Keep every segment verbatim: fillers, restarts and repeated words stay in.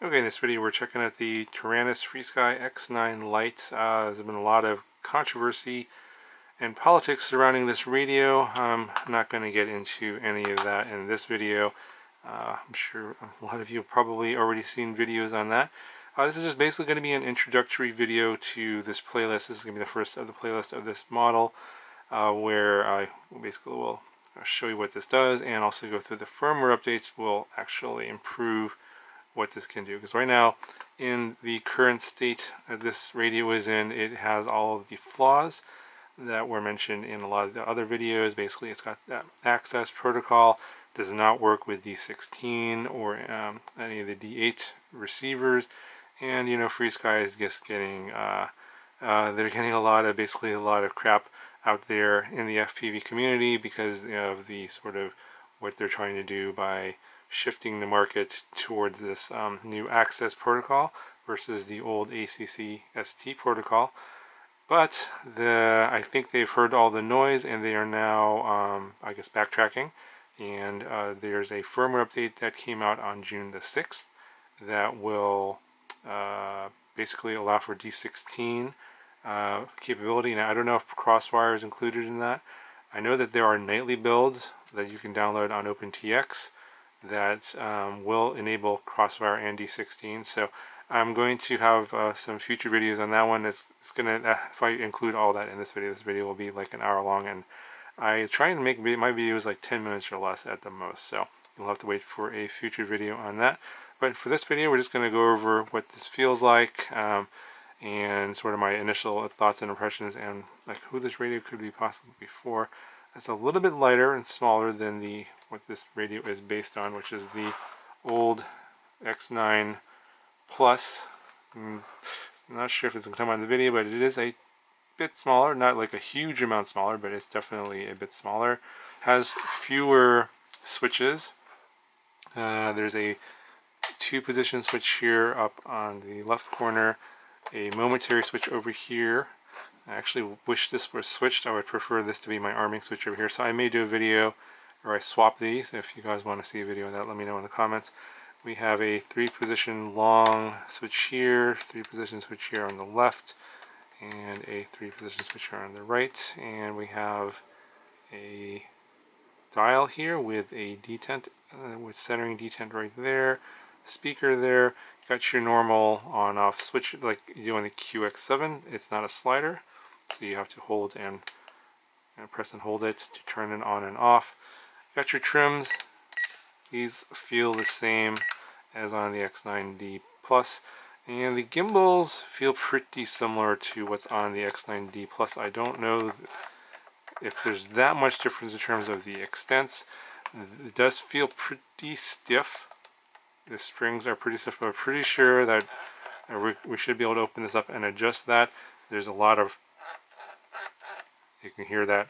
Okay, in this video we're checking out the Taranis FrSky X nine Lite. Uh, there's been a lot of controversy and politics surrounding this radio. Um, I'm not going to get into any of that in this video. Uh, I'm sure a lot of you have probably already seen videos on that. Uh, this is just basically going to be an introductory video to this playlist. This is going to be the first of the playlist of this model, uh, where I basically will show you what this does and also go through the firmware updates will actually improve what this can do, because right now in the current state that this radio is in, it has all of the flaws that were mentioned in a lot of the other videos. Basically, it's got that access protocol, does not work with D sixteen or um, any of the D eight receivers, and you know, FrSky is just getting uh, uh, they're getting a lot of basically a lot of crap out there in the F P V community because of the sort of what they're trying to do by shifting the market towards this um, new access protocol versus the old A C C S T protocol. But the I think they've heard all the noise and they are now, um, I guess, backtracking. And uh, there's a firmware update that came out on June the sixth that will uh, basically allow for D sixteen uh, capability. Now, I don't know if Crossfire is included in that. I know that there are nightly builds that you can download on OpenTX that um, will enable Crossfire and D sixteen, so I'm going to have uh, some future videos on that one. It's, it's gonna, uh, if I include all that in this video, this video will be like an hour long, and I try and make my videos like ten minutes or less at the most, so you'll have to wait for a future video on that. But for this video, we're just going to go over what this feels like, um, and sort of my initial thoughts and impressions, and like who this radio could be possibly for. It's a little bit lighter and smaller than the what this radio is based on, which is the old X nine Plus. I'm not sure if it's going to come on the video, but it is a bit smaller, not like a huge amount smaller, but it's definitely a bit smaller. Has fewer switches. Uh, there's a two-position switch here up on the left corner, a momentary switch over here. I actually wish this were switched. I would prefer this to be my arming switch over here. So I may do a video where I swap these. If you guys want to see a video of that, let me know in the comments. We have a three-position long switch here, three-position switch here on the left, and a three-position switch here on the right. And we have a dial here with a detent, uh, with centering detent right there, speaker there. You got your normal on-off switch like you do on the Q X seven. It's not a slider, so you have to hold and, and press and hold it to turn it on and off. You got your trims. These feel the same as on the X nine D Plus, and the gimbals feel pretty similar to what's on the X nine D Plus. I don't know if there's that much difference in terms of the extents. It does feel pretty stiff. The springs are pretty stiff, but I'm pretty sure that we should be able to open this up and adjust that. There's a lot of, you can hear that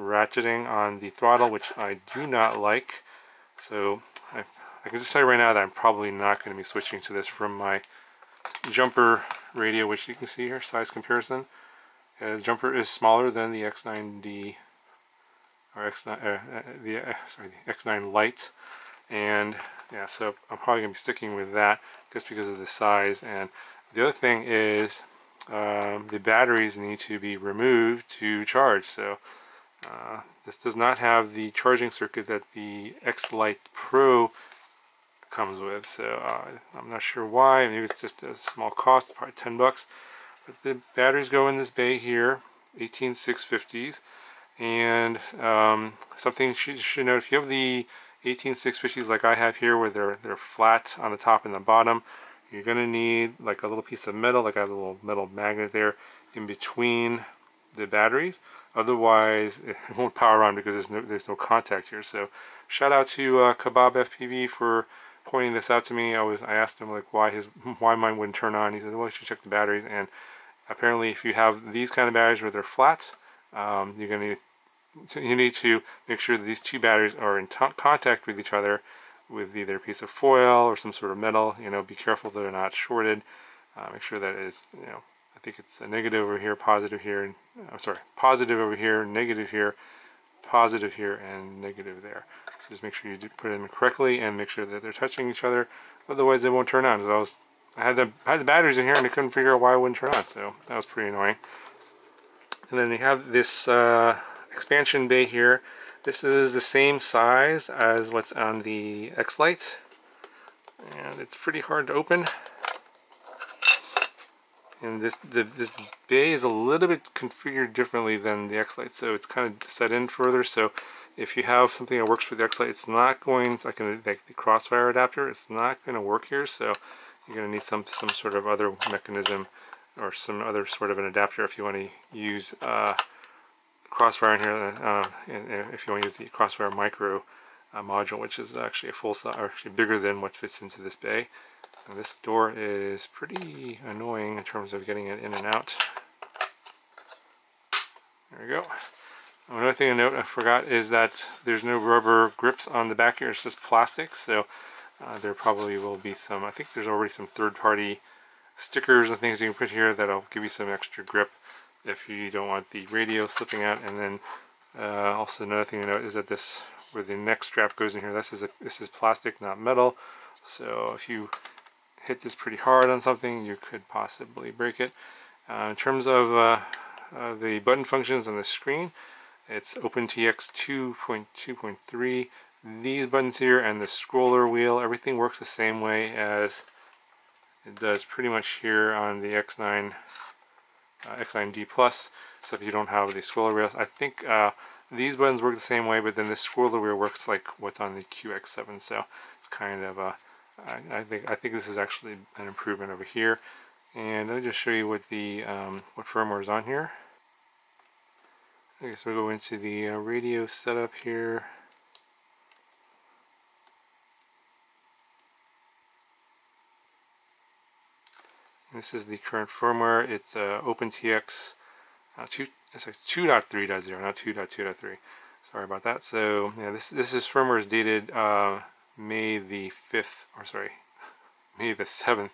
ratcheting on the throttle, which I do not like. So I, I can just tell you right now that I'm probably not going to be switching to this from my Jumper radio, which you can see here, size comparison. Uh, Jumper is smaller than the X nine D, or X nine, uh, the, uh, sorry, the X nine Lite. And yeah, so I'm probably going to be sticking with that just because of the size. And the other thing is um, the batteries need to be removed to charge. So uh, this does not have the charging circuit that the X-Lite Pro comes with. So uh, I'm not sure why. Maybe it's just a small cost, probably ten bucks. But the batteries go in this bay here, eighteen six fifties. And um, something you should note, if you have the eighteen six fifties like I have here where they're they're flat on the top and the bottom, you're gonna need like a little piece of metal, like I have a little metal magnet there in between the batteries, otherwise it won't power on because there's no there's no contact here. So shout out to uh, Kabob F P V for pointing this out to me. I was I asked him like why his why mine wouldn't turn on. He said, well, you should check the batteries, and apparently if you have these kind of batteries where they're flat, um, you're gonna need So you need to make sure that these two batteries are in contact with each other with either a piece of foil or some sort of metal. You know, be careful that they're not shorted. Uh, make sure that it is, you know, I think it's a negative over here, positive here, and I'm sorry, positive over here, negative here, positive here and negative there. So just make sure you do put it in correctly and make sure that they're touching each other. Otherwise, they won't turn on. So I was, I had the I had the batteries in here and I couldn't figure out why it wouldn't turn on. So that was pretty annoying. And then they have this uh, expansion bay here. This is the same size as what's on the X-Lite, and it's pretty hard to open. And this the, this bay is a little bit configured differently than the X-Lite, so it's kind of set in further. So if you have something that works for the X-Lite, it's not going like, an, like the Crossfire adapter. It's not going to work here, so you're going to need some some sort of other mechanism or some other sort of an adapter if you want to use uh, Crossfire in here. Uh, and, and if you want to use the Crossfire micro uh, module, which is actually a full size, or actually bigger than what fits into this bay. And this door is pretty annoying in terms of getting it in and out. There we go. Another thing to note I forgot is that there's no rubber grips on the back here, it's just plastic, so uh, there probably will be some, I think there's already some third-party stickers and things you can put here that'll give you some extra grip if you don't want the radio slipping out. And then uh, also another thing to note is that this, where the neck strap goes in here, this is, a, this is plastic, not metal, so if you hit this pretty hard on something, you could possibly break it. Uh, in terms of uh, uh, the button functions on the screen, it's OpenTX two point two point three. These buttons here and the scroller wheel, everything works the same way as it does pretty much here on the X nine, uh, X nine D Plus, except you don't have the scroller wheel. I think uh, these buttons work the same way, but then the scroller wheel works like what's on the Q X seven, so it's kind of a I, I think I think this is actually an improvement over here. And let me just show you what the um, what firmware is on here. Okay, so we'll go into the uh, radio setup here. And this is the current firmware. It's uh, OpenTX uh, two. It's like two point three point zero, not two point two point three. Sorry about that. So yeah, this this is firmware is dated. Uh, May the fifth, or sorry, May the seventh,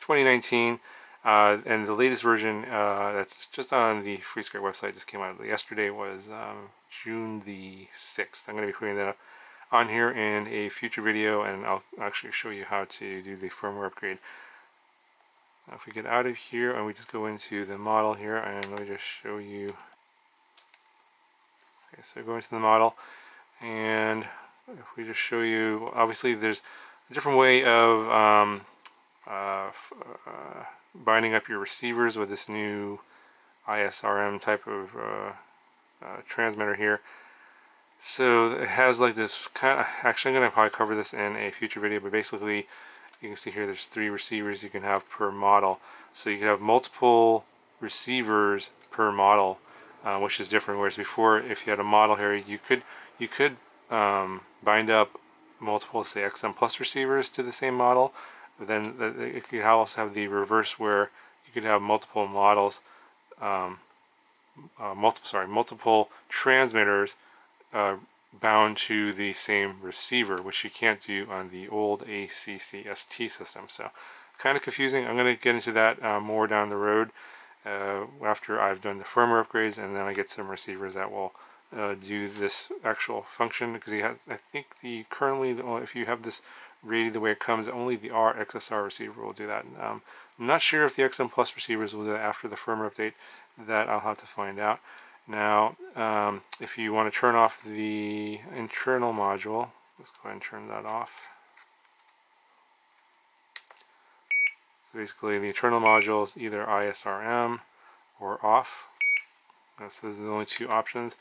twenty nineteen, uh, and the latest version uh, that's just on the FrSky website, just came out yesterday, was um, June the sixth. I'm going to be putting that up on here in a future video, and I'll actually show you how to do the firmware upgrade. Now if we get out of here and we just go into the model here, and let me just show you. Okay, so go into the model, and if we just show you, obviously there's a different way of um, uh, uh, binding up your receivers with this new I S R M type of uh, uh, transmitter here. So it has like this kind of, actually I'm going to probably cover this in a future video, but basically you can see here there's three receivers you can have per model. So you can have multiple receivers per model, uh, which is different, whereas before if you had a model here you could, you could Um, bind up multiple, say, X M plus receivers to the same model, but then you could also have the reverse where you could have multiple models, um, uh, multiple sorry, multiple transmitters uh, bound to the same receiver, which you can't do on the old A C C S T system. So, kind of confusing. I'm going to get into that uh, more down the road uh, after I've done the firmware upgrades, and then I get some receivers that will Uh, do this actual function, because you have, I think the currently the, if you have this rated the way it comes, only the R X S R receiver will do that. Um, I'm not sure if the X M plus receivers will do that after the firmware update. That I'll have to find out. Now, um, if you want to turn off the internal module, let's go ahead and turn that off. So basically, the internal module is either I S R M or off. So those are the only two options.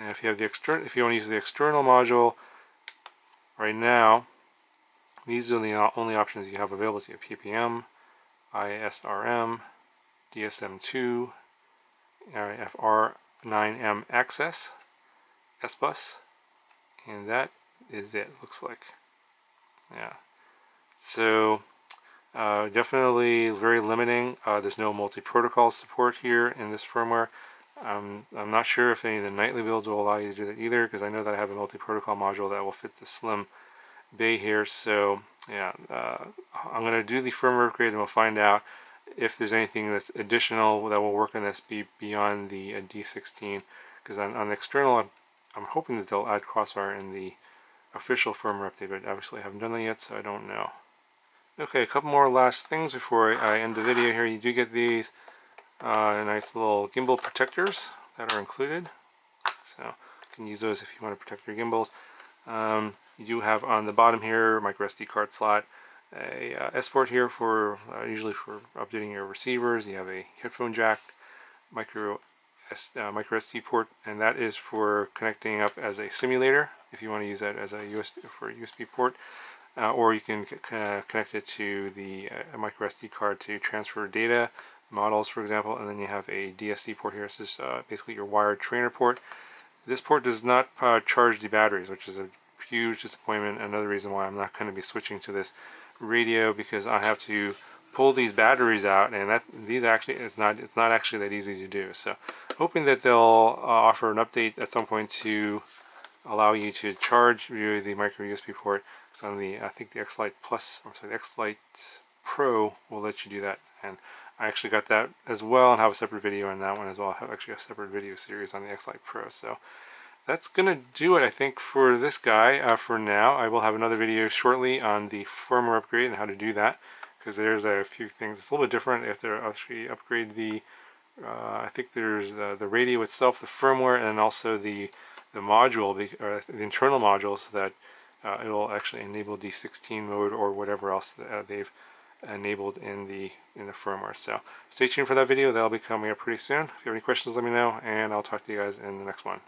And if you have the external, if you want to use the external module, right now, these are the only options you have available to you: P P M, I S R M, D S M two, F R nine M access, S bus, and that is it. Looks like, yeah. So uh, definitely very limiting. Uh, there's no multi-protocol support here in this firmware. Um, I'm not sure if any of the nightly builds will allow you to do that either, because I know that I have a multi-protocol module that will fit the slim bay here. So yeah, uh, I'm going to do the firmware upgrade and we'll find out if there's anything that's additional that will work on this be beyond the uh, D sixteen, because on, on the external I'm hoping that they'll add Crossfire in the official firmware update, but obviously I haven't done that yet, so I don't know. Okay, a couple more last things before I end the video here. You do get these uh, nice little gimbal protectors that are included, so you can use those if you want to protect your gimbals. Um, you do have on the bottom here micro S D card slot, a uh, S port here for uh, usually for updating your receivers. You have a headphone jack, micro S, uh, micro S D port, and that is for connecting up as a simulator if you want to use that as a U S B for a U S B port, uh, or you can uh, connect it to the uh, micro S D card to transfer data models, for example. And then you have a D S C port here. This is uh, basically your wired trainer port. This port does not uh, charge the batteries, which is a huge disappointment. Another reason why I'm not going to be switching to this radio, because I have to pull these batteries out, and that these actually it's not it's not actually that easy to do. So hoping that they'll uh, offer an update at some point to allow you to charge via the micro U S B port. It's on the I think the X-Lite Plus, or sorry, the X-Lite Pro will let you do that, and I actually got that as well and have a separate video on that one as well. I have actually a separate video series on the X-Lite Pro. So that's gonna do it, I think, for this guy uh, for now. I will have another video shortly on the firmware upgrade and how to do that, because there's a few things. It's a little bit different if they actually upgrade the, uh, I think there's the, the radio itself, the firmware, and also the, the module, the, or the internal module, so that uh, it'll actually enable D sixteen mode or whatever else uh, they've enabled in the, in the firmware. So stay tuned for that video. That'll be coming up pretty soon. If you have any questions, let me know, and I'll talk to you guys in the next one.